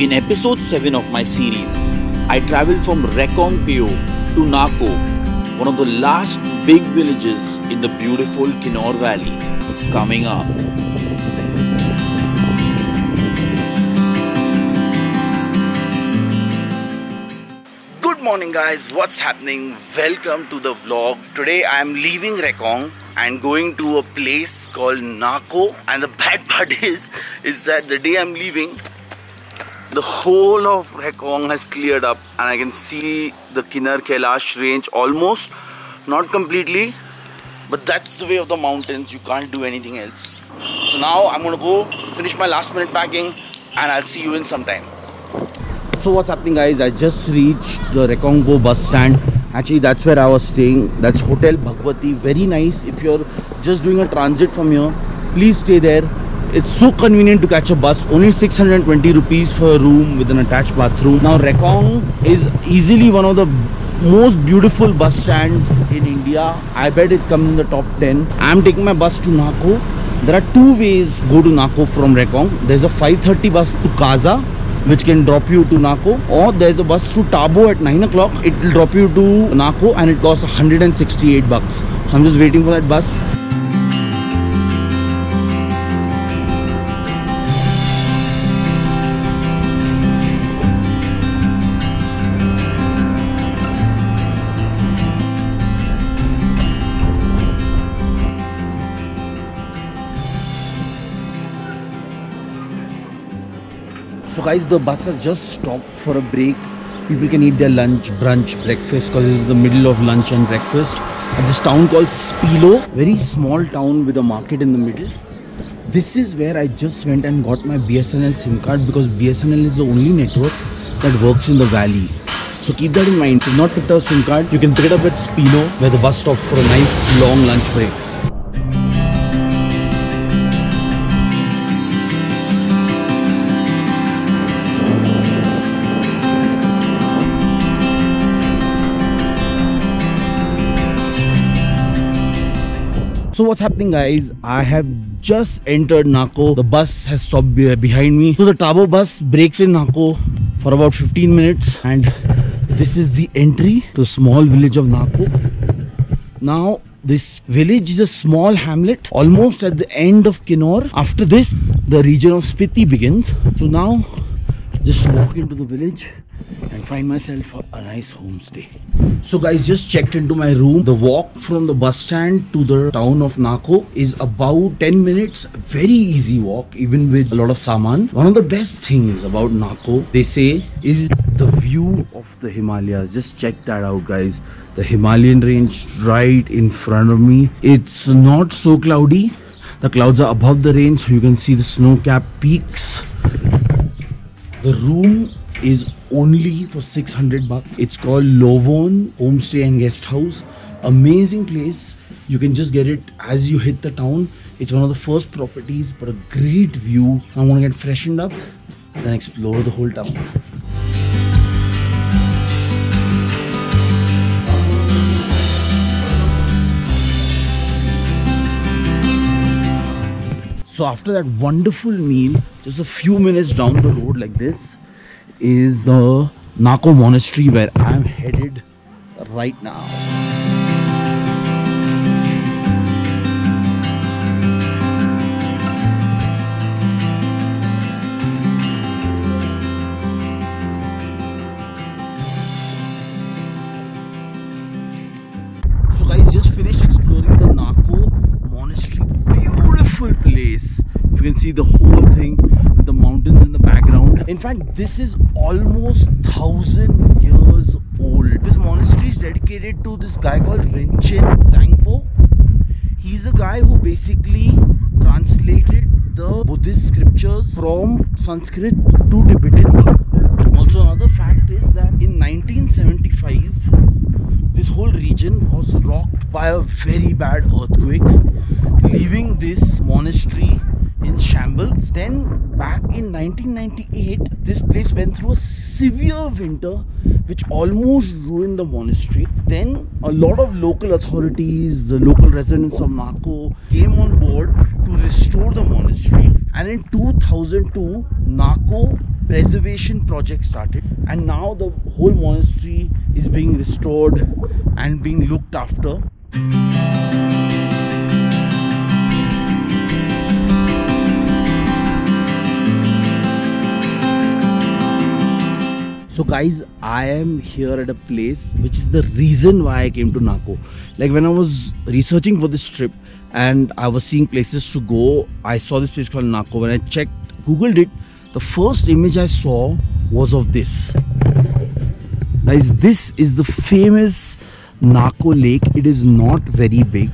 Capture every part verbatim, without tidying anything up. In episode seven of my series, I traveled from Reckong Peo to Nako, one of the last big villages in the beautiful Kinnaur Valley. Coming up. Good morning guys, what's happening? Welcome to the vlog. Today I am leaving Reckong and going to a place called Nako, and the bad part is is that the day I'm leaving, the whole of Reckong has cleared up and I can see the Kinnaur Kailash range almost, not completely, but that's the way of the mountains, you can't do anything else. So now I'm gonna go finish my last minute packing and I'll see you in some time. So what's happening guys, I just reached the Reckong Peo bus stand. Actually that's where I was staying, that's Hotel Bhagwati, very nice. If you're just doing a transit from here, please stay there. It's so convenient to catch a bus, only six hundred twenty rupees for a room with an attached bathroom. Now Reckong is easily one of the most beautiful bus stands in India. I bet it comes in the top ten. I'm taking my bus to Nako. There are two ways to go to Nako from Reckong. There's a five thirty bus to Kaza, which can drop you to Nako, or there's a bus to Tabo at nine o'clock. It will drop you to Nako and it costs one hundred sixty-eight bucks. So I'm just waiting for that bus. So guys, the bus has just stopped for a break. People can eat their lunch, brunch, breakfast, because this is the middle of lunch and breakfast at this town called Spillow. Very small town with a market in the middle. This is where I just went and got my B S N L SIM card, because B S N L is the only network that works in the valley. So keep that in mind. If you've not picked up a SIM card, you can pick it up at Spillow, where the bus stops for a nice long lunch break. So what's happening guys, I have just entered Nako. The bus has stopped behind me. So the Tabo bus breaks in Nako for about fifteen minutes, and this is the entry to the small village of Nako. Now this village is a small hamlet almost at the end of Kinnaur. After this the region of Spiti begins. So now just walk into the village and find myself a nice homestay. So guys, just checked into my room. The walk from the bus stand to the town of Nako is about ten minutes. Very easy walk, even with a lot of saman. One of the best things about Nako, they say, is the view of the Himalayas. Just check that out guys. The Himalayan range right in front of me. It's not so cloudy. The clouds are above the range, so you can see the snow-capped peaks. The room is only for six hundred bucks. It's called Lovon Homestay and Guest House. Amazing place. You can just get it as you hit the town. It's one of the first properties, but a great view. I'm gonna get freshened up, then explore the whole town. So after that wonderful meal, just a few minutes down the road like this is the Nako Monastery, where I'm headed right now. So guys, just finished exploring the Nako Monastery. Beautiful place. If you can see the whole thing with the mountains in the background. In fact, this is almost thousand years old. This monastery is dedicated to this guy called Rinchen Zangpo. He's a guy who basically translated the Buddhist scriptures from Sanskrit to Tibetan. Also, another fact is that in nineteen seventy-five, this whole region was rocked by a very bad earthquake, leaving this monastery in shambles. Then back in nineteen ninety-eight, this place went through a severe winter which almost ruined the monastery. Then a lot of local authorities, the local residents of Nako came on board to to restore the monastery, and in two thousand two Nako preservation project started, and now the whole monastery is being restored and being looked after. So guys, I am here at a place which is the reason why I came to Nako. Like when I was researching for this trip and I was seeing places to go, I saw this place called Nako. When I checked, googled it, the first image I saw was of this. Guys, this is the famous Nako Lake. It is not very big.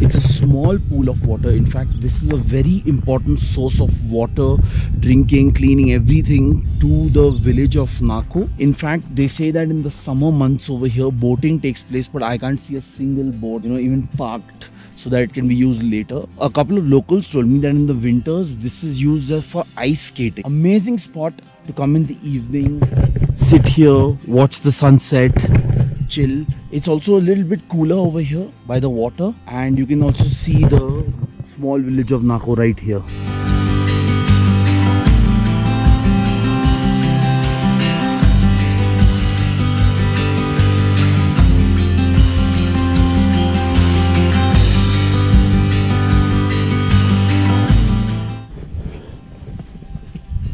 It's a small pool of water. In fact, this is a very important source of water, drinking, cleaning, everything to the village of Nako. In fact, they say that in the summer months over here, boating takes place, but I can't see a single boat, you know, even parked, so that it can be used later. A couple of locals told me that in the winters, this is used for ice skating. Amazing spot to come in the evening, sit here, watch the sunset, chill. It's also a little bit cooler over here by the water, and you can also see the small village of Nako right here.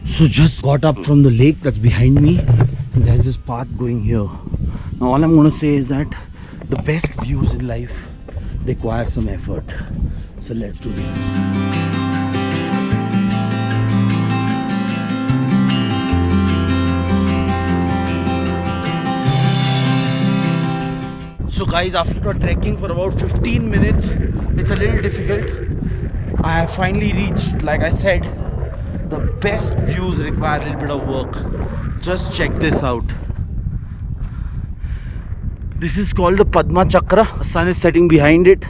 So just got up from the lake that's behind me, and there's this path going here. Now all I'm going to say is that the best views in life require some effort. So let's do this. So guys, after trekking for about fifteen minutes, it's a little difficult. I have finally reached, like I said, the best views require a little bit of work. Just check this out. This is called the Padma Chakra. The sun is setting behind it.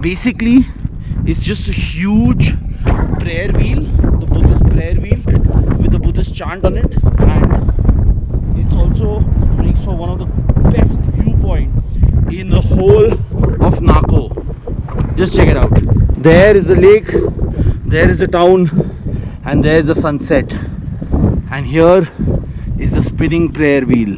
Basically, it's just a huge prayer wheel, the Buddhist prayer wheel with the Buddhist chant on it, and it's also makes for one of the best viewpoints in the whole of Nako. Just check it out. There is the lake, there is the town, and there is the sunset. And here is the spinning prayer wheel.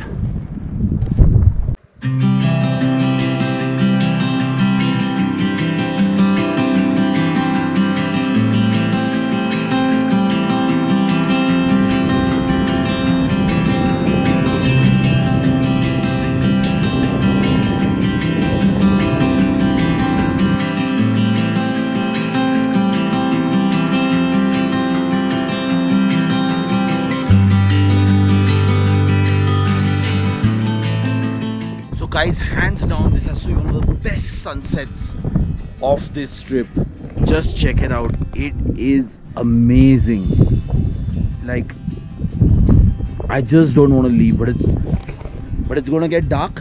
Guys, hands down, this has to be one of the best sunsets of this trip. Just check it out. It is amazing. Like, I just don't want to leave, but it's but it's gonna get dark,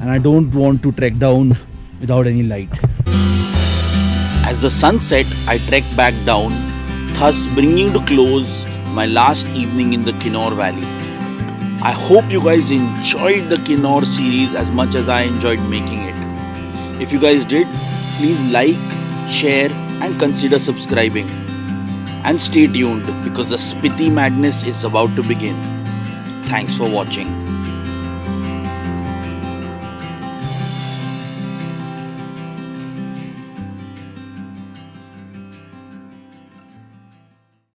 and I don't want to trek down without any light. As the sun set, I trekked back down, thus bringing to close my last evening in the Kinnaur Valley. I hope you guys enjoyed the Kinnaur series as much as I enjoyed making it. If you guys did, please like, share and consider subscribing. And stay tuned because the Spiti madness is about to begin. Thanks for watching.